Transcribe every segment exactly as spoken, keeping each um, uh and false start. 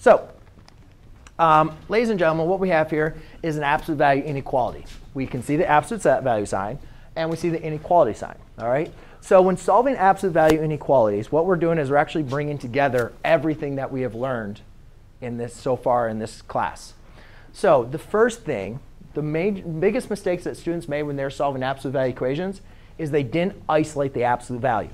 So um, ladies and gentlemen, what we have here is an absolute value inequality. We can see the absolute value sign, and we see the inequality sign. All right? So when solving absolute value inequalities, what we're doing is we're actually bringing together everything that we have learned in this so far in this class. So the first thing, the major, biggest mistakes that students made when they're solving absolute value equations is they didn't isolate the absolute value.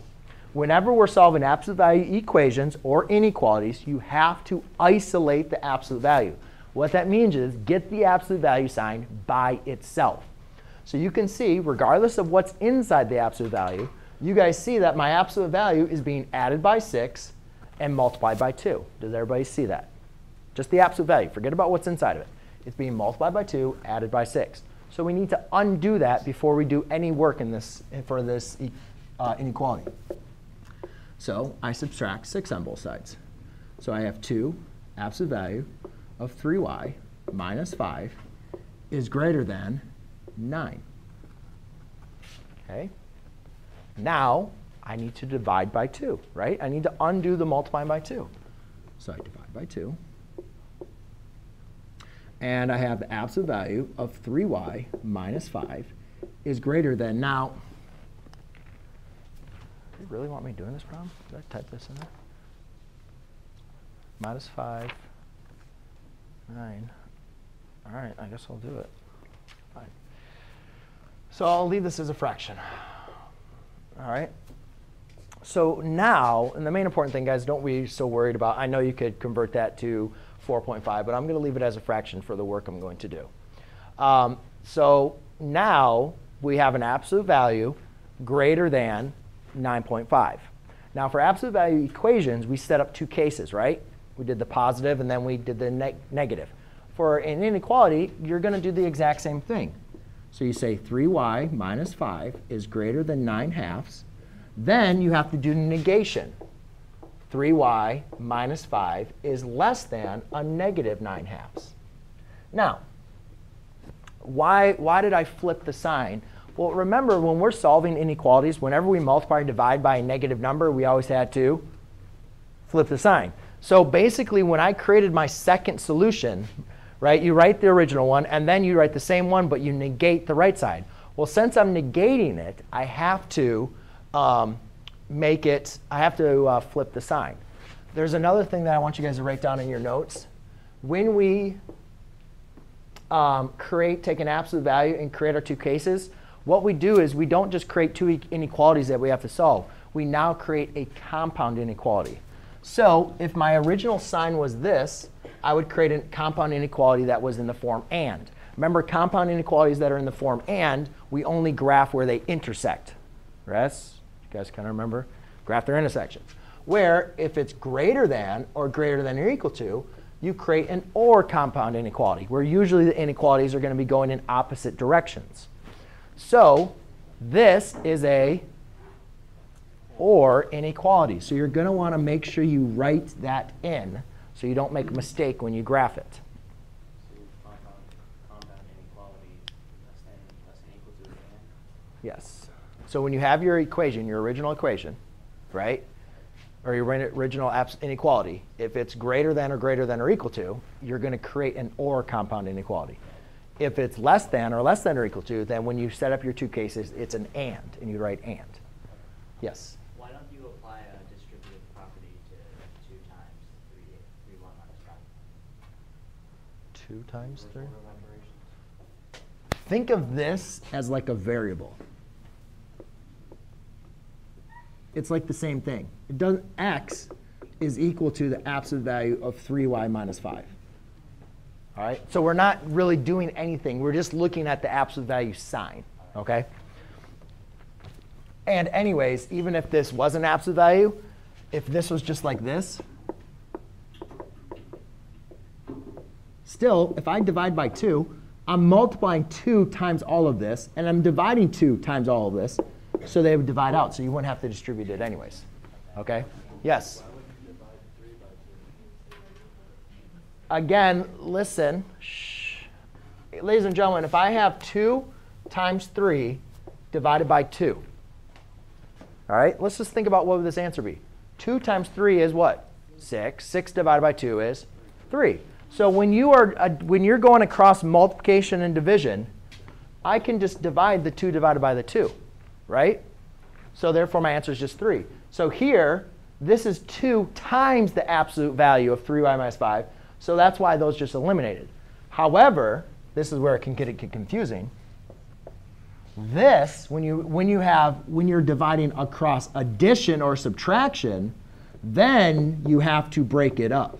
Whenever we're solving absolute value equations or inequalities, you have to isolate the absolute value. What that means is get the absolute value sign by itself. So you can see, regardless of what's inside the absolute value, you guys see that my absolute value is being added by six and multiplied by two. Does everybody see that? Just the absolute value. Forget about what's inside of it. It's being multiplied by two, added by six. So we need to undo that before we do any work in this, for this uh, inequality. So I subtract six on both sides. So I have two absolute value of three y minus five is greater than nine. Okay. Now I need to divide by two, right? I need to undo the multiplying by two. So I divide by two. And I have the absolute value of three y minus five is greater than, now, do you really want me doing this problem? Did I type this in there? Minus five, nine. All right, I guess I'll do it. Fine. So I'll leave this as a fraction. All right. So now, and the main important thing, guys, don't be so worried about. I know you could convert that to four point five, but I'm going to leave it as a fraction for the work I'm going to do. Um, so now we have an absolute value greater than nine point five. Now for absolute value equations, we set up two cases, right? We did the positive, and then we did the neg negative. For an inequality, you're going to do the exact same thing. So you say three y minus five is greater than nine halves. Then you have to do negation. three y minus five is less than a negative nine halves. Now, why, why did I flip the sign? Well, remember, when we're solving inequalities, whenever we multiply and divide by a negative number, we always had to flip the sign. So basically, when I created my second solution, right, you write the original one, and then you write the same one, but you negate the right side. Well, since I'm negating it, I have to um, make it, I have to uh, flip the sign. There's another thing that I want you guys to write down in your notes. When we um, create, take an absolute value and create our two cases, what we do is we don't just create two inequalities that we have to solve. We now create a compound inequality. So if my original sign was this, I would create a compound inequality that was in the form and. Remember, compound inequalities that are in the form and, we only graph where they intersect. Yes? You guys kind of remember? Graph their intersections. Where if it's greater than or greater than or equal to, you create an or compound inequality, where usually the inequalities are going to be going in opposite directions. So this is a or inequality. So you're going to want to make sure you write that in so you don't make a mistake when you graph it. So compound inequality less than less than equal to an and? Yes. So when you have your equation, your original equation, right, or your original inequality, if it's greater than or greater than or equal to, you're going to create an or compound inequality. If it's less than or less than or equal to, then when you set up your two cases, it's an and, and you write and. Yes? Why don't you apply a distributive property to two times three, three, one minus five? two times three? Think of this as like a variable. It's like the same thing. It doesn't, x is equal to the absolute value of three y minus five. All right? So we're not really doing anything. We're just looking at the absolute value sign. Okay? And anyways, even if this was an absolute value, if this was just like this, still, if I divide by two, I'm multiplying two times all of this, and I'm dividing two times all of this. So they would divide out, so you wouldn't have to distribute it anyways. OK? Yes? Again, listen. Shh. Ladies and gentlemen, if I have two times three divided by two, all right, let's just think about what would this answer be. two times three is what? six. six divided by two is three. So when, you are, uh, when you're going across multiplication and division, I can just divide the two divided by the two, right? So therefore, my answer is just three. So here, this is two times the absolute value of three y minus five. So that's why those just eliminated. However, this is where it can get confusing. This, when you, when you have, when you're dividing across addition or subtraction, then you have to break it up.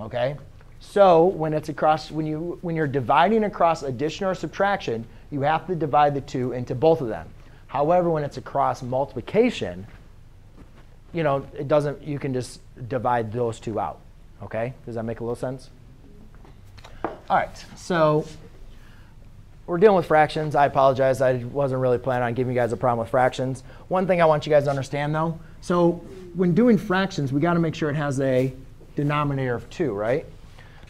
Okay? So when it's across, when you, when you're dividing across addition or subtraction, you have to divide the two into both of them. However, when it's across multiplication, you know, it doesn't, you can just divide those two out. Okay? Does that make a little sense? All right. So we're dealing with fractions. I apologize. I wasn't really planning on giving you guys a problem with fractions. One thing I want you guys to understand, though, so when doing fractions, we got to make sure it has a denominator of two, right?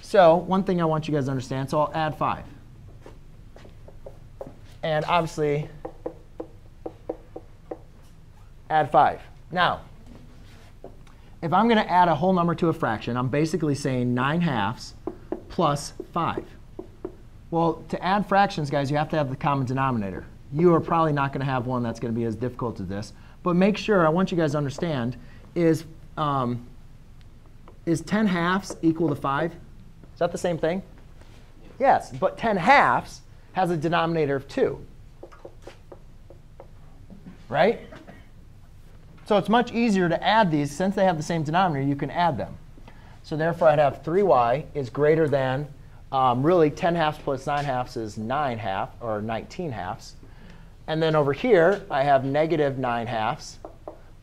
So one thing I want you guys to understand, so I'll add five. And obviously, add five. Now, if I'm going to add a whole number to a fraction, I'm basically saying nine halves plus five. Well, to add fractions, guys, you have to have the common denominator. You are probably not going to have one that's going to be as difficult as this. But make sure, I want you guys to understand, is, um, is ten halves equal to five? Is that the same thing? Yes, but ten halves has a denominator of two, right? So it's much easier to add these. Since they have the same denominator, you can add them. So therefore, I'd have three y is greater than, um, really, ten halves plus nine halves is nine half, or nineteen halves. And then over here, I have negative nine halves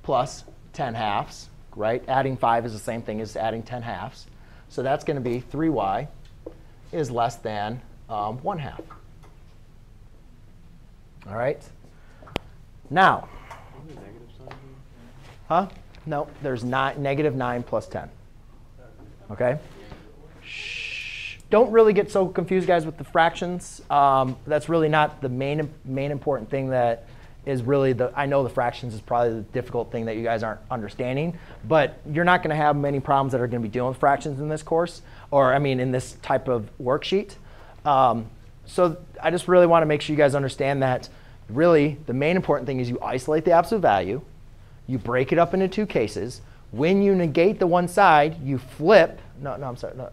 plus ten halves, right? Adding five is the same thing as adding ten halves. So that's going to be three y is less than um, one half. All right? Now, huh? No, there's not negative nine plus ten. OK? Shh. Don't really get so confused, guys, with the fractions. Um, that's really not the main, main important thing that is really the, I know the fractions is probably the difficult thing that you guys aren't understanding. But you're not going to have many problems that are going to be dealing with fractions in this course, or I mean, in this type of worksheet. Um, so I just really want to make sure you guys understand that really the main important thing is you isolate the absolute value. You break it up into two cases. When you negate the one side, you flip. No, no, I'm sorry. No.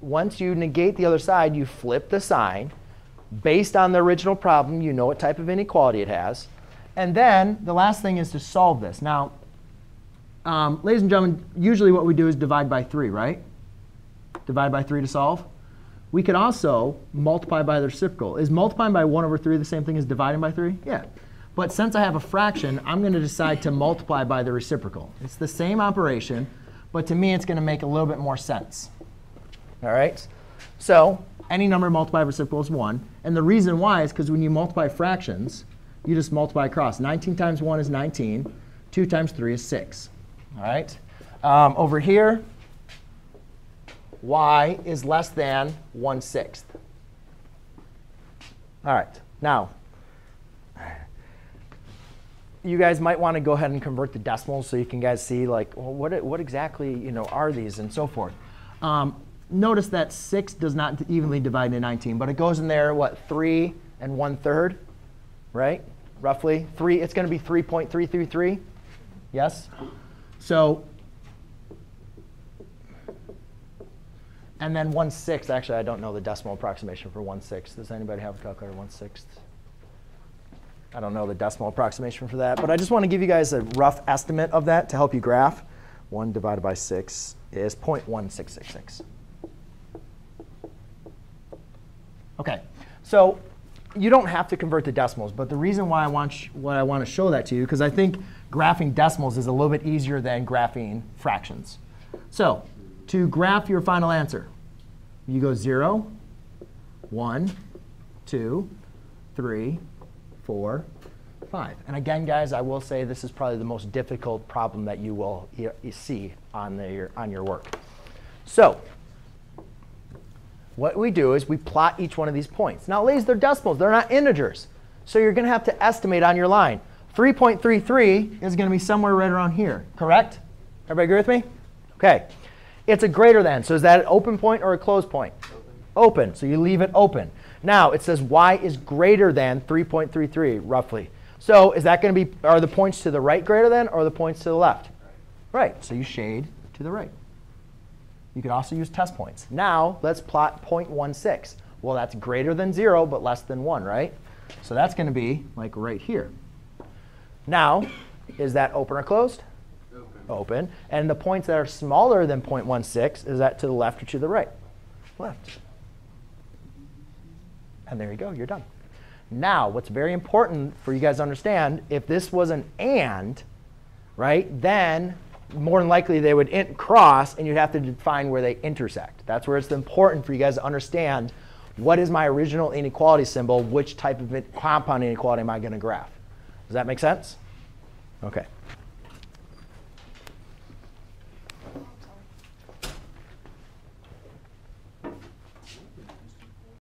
Once you negate the other side, you flip the sign. Based on the original problem, you know what type of inequality it has. And then the last thing is to solve this. Now, um, ladies and gentlemen, usually what we do is divide by three, right? Divide by three to solve. We could also multiply by the reciprocal. Is multiplying by one over three the same thing as dividing by three? Yeah. But since I have a fraction, I'm going to decide to multiply by the reciprocal. It's the same operation, but to me, it's going to make a little bit more sense. All right? So any number multiplied by reciprocal is one. And the reason why is because when you multiply fractions, you just multiply across. nineteen times one is nineteen. two times three is six. All right? Um, over here, y is less than one sixth. All right. Now, you guys might want to go ahead and convert the decimals so you can guys see like, well, what, what exactly you know, are these and so forth. Um, notice that six does not evenly divide into nineteen. But it goes in there, what, three and one third, right? Roughly. three. It's going to be three point three three three. Yes? So, and then one sixth. Actually, I don't know the decimal approximation for one sixth. Does anybody have a calculator one sixth? I don't know the decimal approximation for that. But I just want to give you guys a rough estimate of that to help you graph. one divided by six is zero point one six six six. OK, so you don't have to convert to decimals. But the reason why I want, why I want to show that to you, because I think graphing decimals is a little bit easier than graphing fractions. So to graph your final answer, you go zero, one, two, three, four, five. And again, guys, I will say this is probably the most difficult problem that you will see on, the, on your work. So what we do is we plot each one of these points. Now, ladies, they're decimals. They're not integers. So you're going to have to estimate on your line. three point three three is going to be somewhere right around here, correct? Everybody agree with me? OK. It's a greater than. So is that an open point or a closed point? Open. Open. So you leave it open. Now it says y is greater than three point three three, roughly. So is that going to be, are the points to the right greater than or are the points to the left? Right. Right. So you shade to the right. You could also use test points. Now let's plot zero point one six. Well, that's greater than zero but less than one, right? So that's going to be like right here. Now, is that open or closed? Open. Open. And the points that are smaller than zero point one six, is that to the left or to the right? Left. And there you go. You're done. Now, what's very important for you guys to understand, if this was an and, right, then more than likely they would int cross, and you'd have to define where they intersect. That's where it's important for you guys to understand, what is my original inequality symbol? Which type of compound inequality am I going to graph? Does that make sense? OK.